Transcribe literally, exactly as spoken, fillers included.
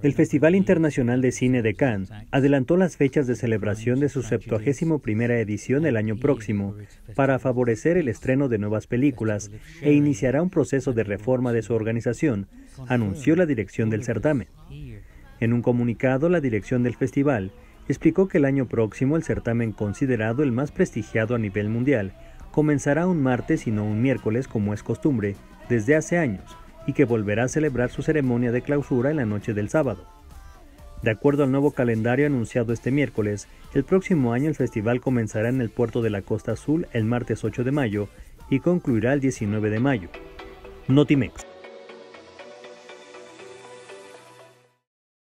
El Festival Internacional de Cine de Cannes adelantó las fechas de celebración de su septuagésima primera edición el año próximo para favorecer el estreno de nuevas películas e iniciará un proceso de reforma de su organización, anunció la dirección del certamen. En un comunicado, la dirección del festival explicó que el año próximo el certamen, considerado el más prestigiado a nivel mundial, comenzará un martes y no un miércoles como es costumbre desde hace años, y que volverá a celebrar su ceremonia de clausura en la noche del sábado. De acuerdo al nuevo calendario anunciado este miércoles, el próximo año el festival comenzará en el puerto de la Costa Azul el martes ocho de mayo y concluirá el diecinueve de mayo. Notimex.